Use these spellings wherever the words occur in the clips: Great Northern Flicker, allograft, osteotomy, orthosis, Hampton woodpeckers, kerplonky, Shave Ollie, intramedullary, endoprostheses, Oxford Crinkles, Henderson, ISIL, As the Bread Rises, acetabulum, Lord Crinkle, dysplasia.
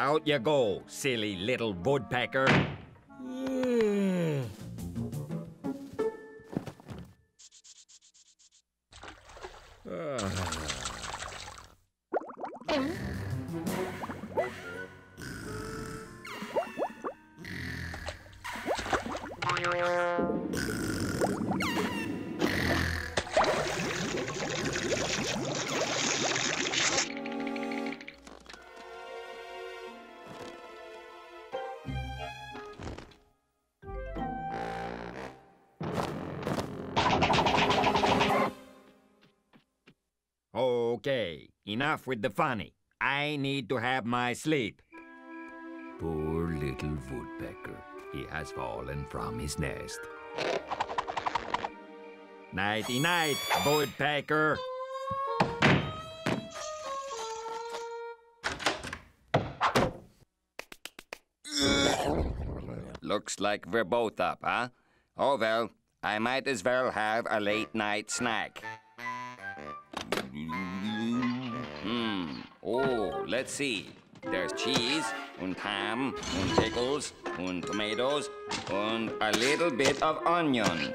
Out you go, silly little woodpecker. Okay, enough with the funny. I need to have my sleep. Poor little woodpecker. He has fallen from his nest. Nighty-night, woodpecker. Looks like we're both up, huh? Oh well, I might as well have a late-night snack. Oh, let's see. There's cheese, and ham, and pickles, and tomatoes, and a little bit of onion.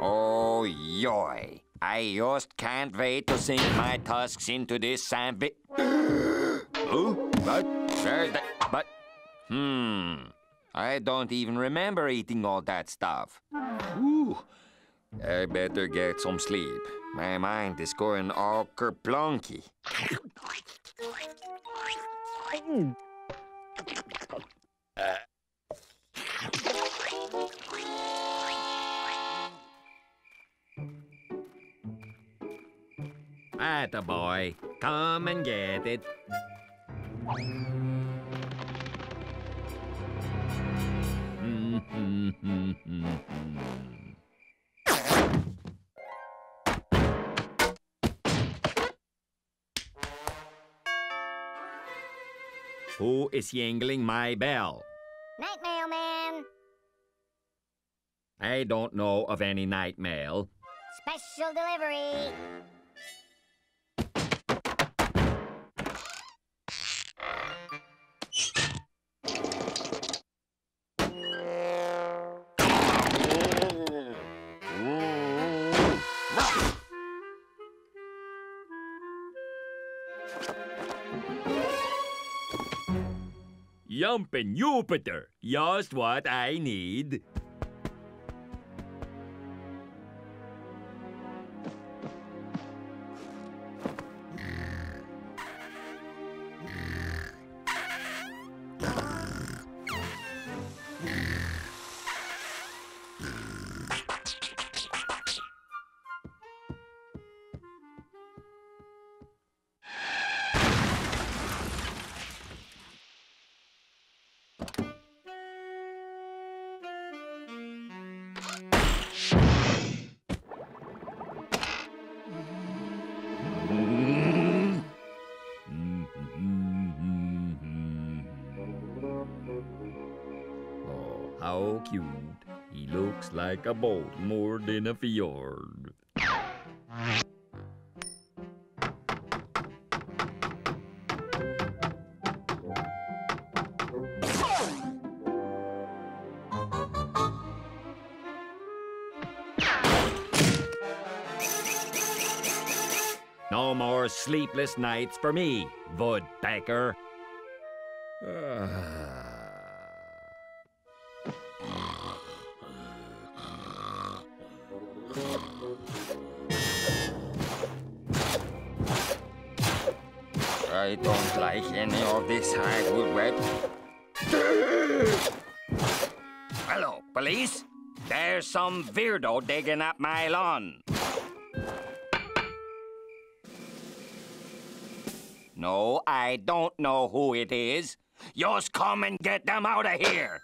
Oh, yoy. I just can't wait to sink my tusks into this sandwich. Oh, but where's the... But... I don't even remember eating all that stuff. Ooh. I better get some sleep. My mind is going all kerplonky. Attaboy, come and get it. Who is yangling my bell? Night mail man. I don't know of any night mail. Special delivery. Jumpin' Jupiter, just what I need. How cute. He looks like a boat moored in a fjord. No more sleepless nights for me, woodpecker. I don't like any of this hardwood web. Hello, police? There's some weirdo digging up my lawn. No, I don't know who it is. Just come and get them out of here.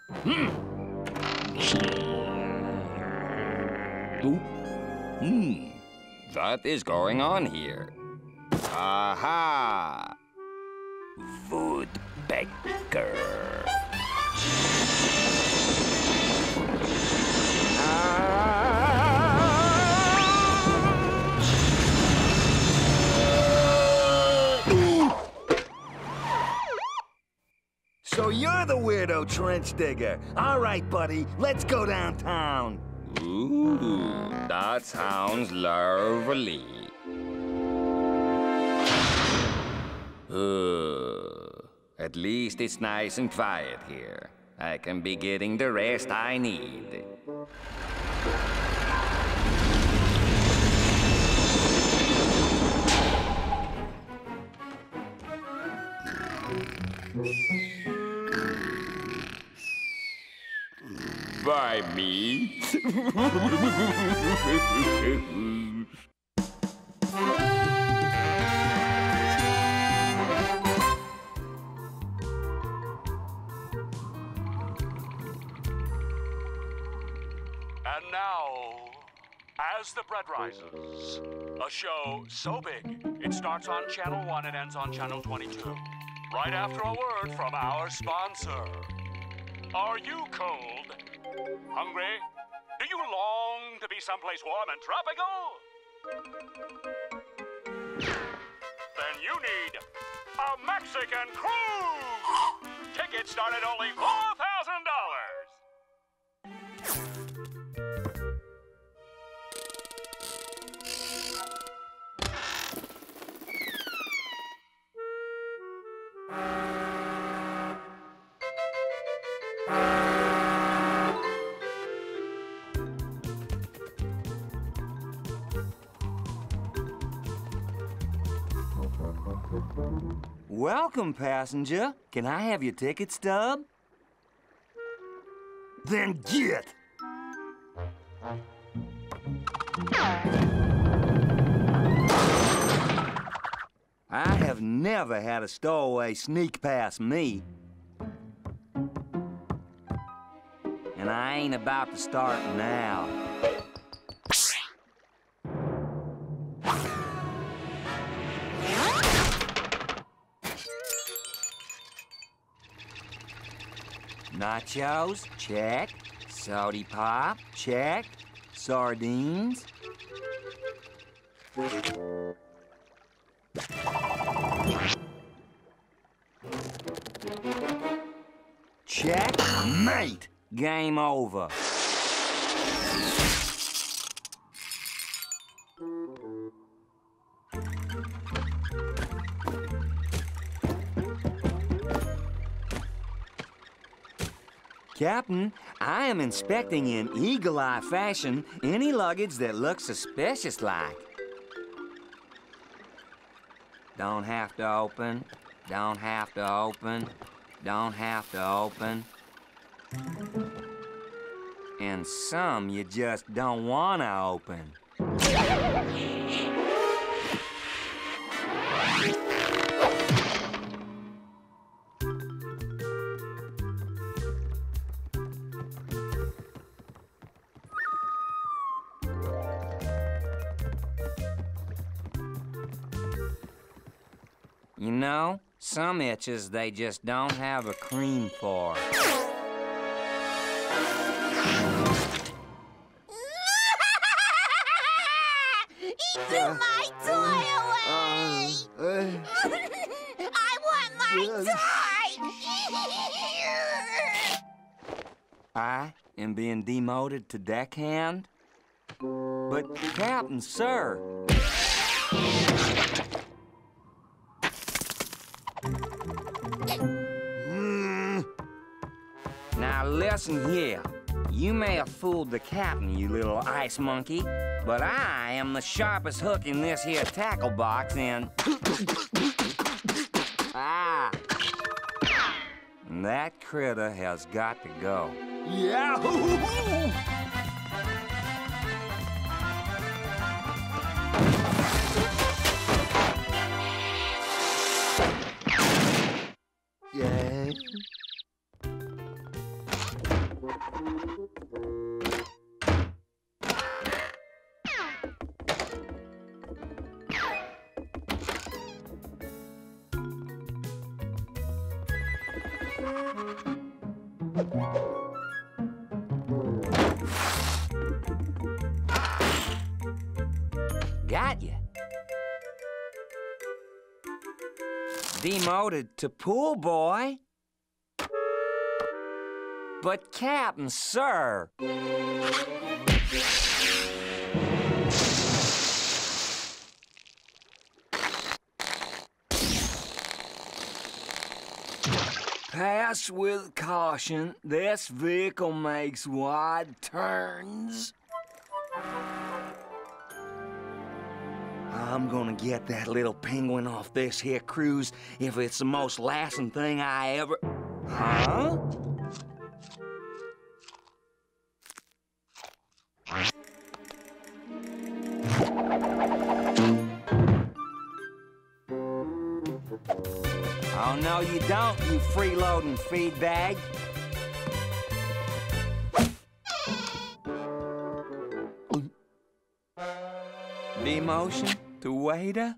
What is going on here? Aha! Woodpecker. You're the weirdo trench digger. All right, buddy, let's go downtown. Ooh, that sounds lovely. At least it's nice and quiet here. I can be getting the rest I need. By me. And now, As the Bread Rises, a show so big, it starts on Channel 1 and ends on Channel 22. Right after a word from our sponsor. Are you cold? Hungry? Do you long to be someplace warm and tropical? Then you need a Mexican cruise! Tickets start at only $4,000! Welcome, passenger. Can I have your ticket stub? Then get! I have never had a stowaway sneak past me. And I ain't about to start now. Nachos, check. Salty pop, check. Sardines. Check, mate. Game over. Captain, I am inspecting in eagle-eye fashion any luggage that looks suspicious-like. Don't have to open, don't have to open, don't have to open. And some you just don't want to open. You know, some itches they just don't have a cream for. Took my toy away! I want my toy! I am being demoted to deckhand? But, Captain, sir... Now, listen here. You may have fooled the captain, you little ice monkey, but I am the sharpest hook in this here tackle box, and... Ah! And that critter has got to go. Yeah! Yeah. Got you. Demoted to pool boy. But Cap'n, sir. Pass with caution. This vehicle makes wide turns. I'm gonna get that little penguin off this here cruise if it's the most lasting thing I ever... Huh? Oh, no, you don't, you freeloading feed bag. Demotion to waiter.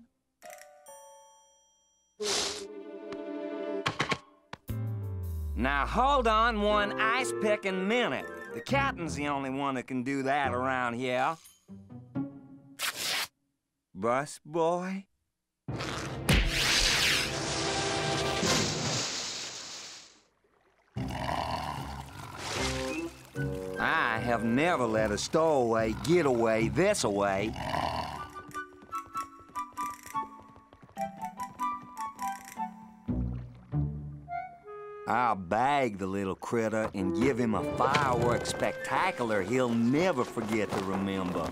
Now, hold on one ice-picking minute. The captain's the only one that can do that around here. Bus boy. I have never let a stowaway get away this away. I'll bag the little critter and give him a fireworks spectacular he'll never forget to remember.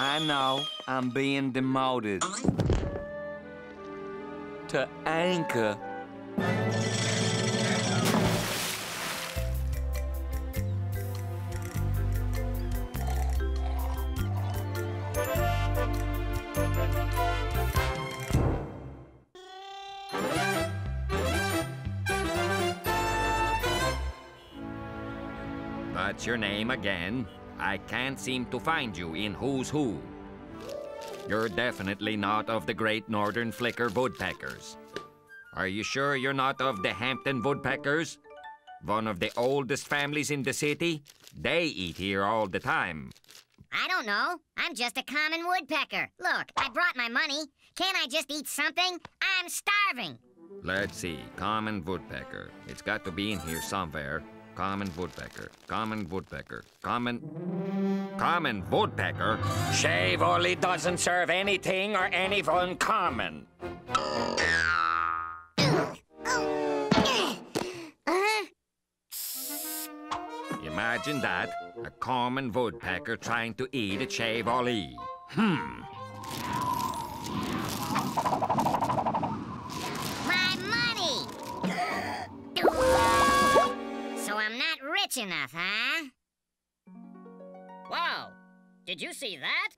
I know I'm being demoted to anchor. What's your name again? I can't seem to find you in Who's Who. You're definitely not of the Great Northern Flicker woodpeckers. Are you sure you're not of the Hampton woodpeckers? One of the oldest families in the city? They eat here all the time. I don't know. I'm just a common woodpecker. Look, I brought my money. Can't I just eat something? I'm starving. Let's see. Common woodpecker. It's got to be in here somewhere. Common woodpecker, common woodpecker, common woodpecker. Shave Ollie doesn't serve anything or anyone common. Imagine that, a common woodpecker trying to eat a Shave Ollie. Rich enough, huh? Wow! Did you see that?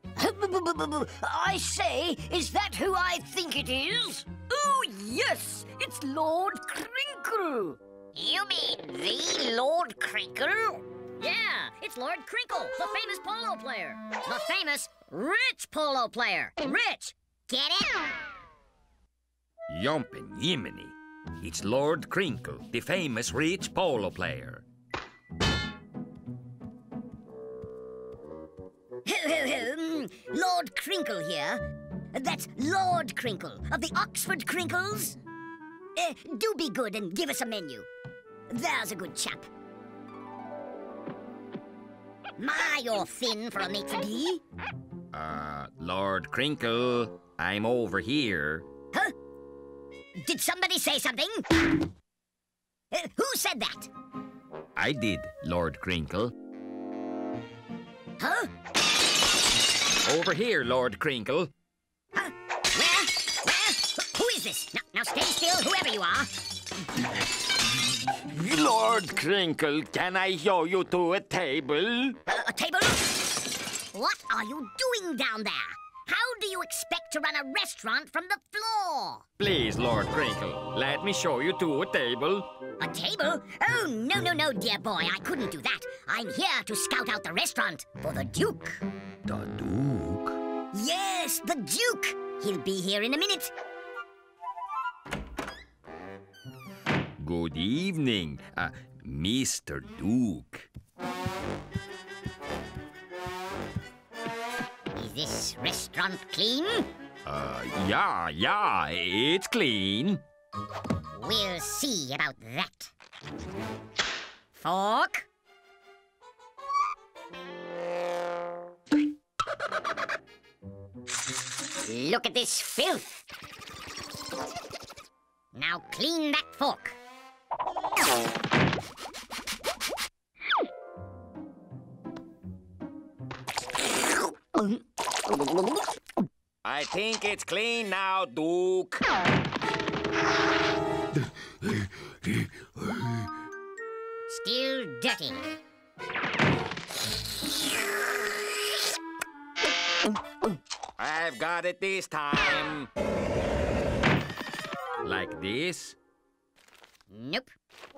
I say, is that who I think it is? Oh, yes! It's Lord Crinkle! You mean the Lord Crinkle? Yeah, it's Lord Crinkle, the famous polo player. The famous rich polo player. Rich! Get it? Yumpin' Yimini. It's Lord Crinkle, the famous rich polo player. Lord Crinkle here. That's Lord Crinkle of the Oxford Crinkles. Do be good and give us a menu. There's a good chap. My, you're thin for a mate to be. Lord Crinkle, I'm over here. Huh? Did somebody say something? Who said that? I did, Lord Crinkle. Huh? Over here, Lord Crinkle. Huh? Where? Where? Who is this? Now stay still, whoever you are. Lord Crinkle, can I show you to a table? A table? What are you doing down there? How do you expect to run a restaurant from the floor? Please, Lord Crinkle, let me show you to a table. A table? Oh, no, no, no, dear boy, I couldn't do that. I'm here to scout out the restaurant for the Duke. The Duke? Yes, the Duke. He'll be here in a minute. Good evening, Mr. Duke. Is this restaurant clean? Yeah, it's clean. We'll see about that. Fork. Look at this filth. Now clean that fork. I think it's clean now, Duke. Still dirty. I've got it this time. Like this? Nope.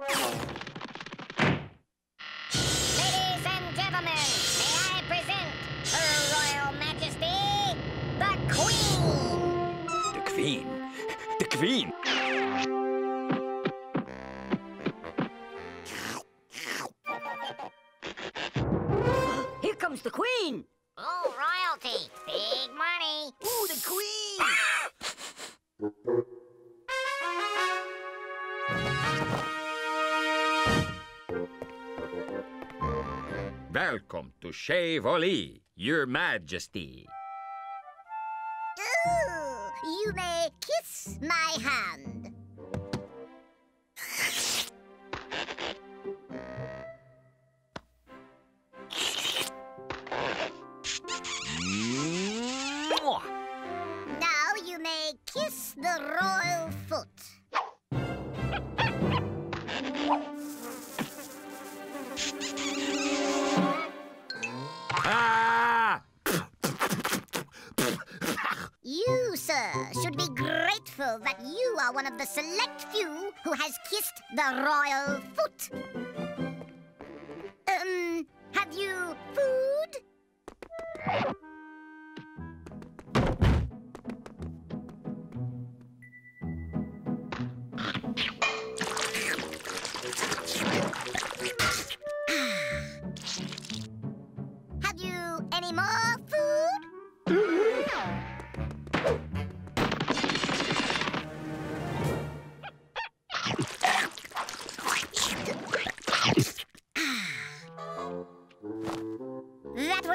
Ladies and gentlemen, may I present Her Royal Majesty, the Queen! The Queen? The Queen? Here comes the Queen! Oh, royalty! Big money! Ooh, the Queen! Ah! Welcome to Shave Ollie, Your Majesty. Ooh, you may kiss my hand. Now you may kiss the royal foot. You, sir, should be grateful that you are one of the select few who has kissed the royal foot. Have you food? Have you any more food?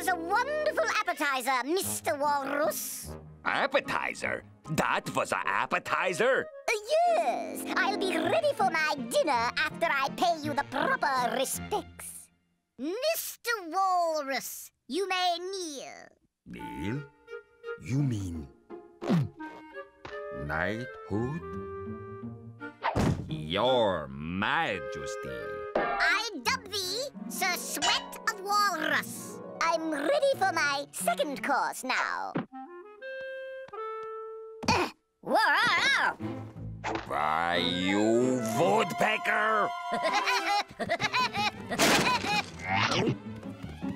A wonderful appetizer, Mr. Walrus. Appetizer? That was an appetizer? Yes. I'll be ready for my dinner after I pay you the proper respects. Mr. Walrus, you may kneel. Kneel? You mean knighthood? Your Majesty. I dub thee Sir Sweat of Walrus. I'm ready for my second course now. Why, you woodpecker!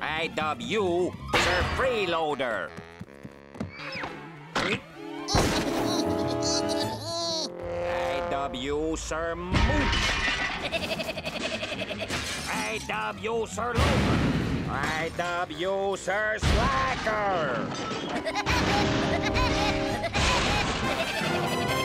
I dub you Sir Freeloader. I dub you Sir Moot. I dub you Sir Loafer. I dub you Sir Slacker!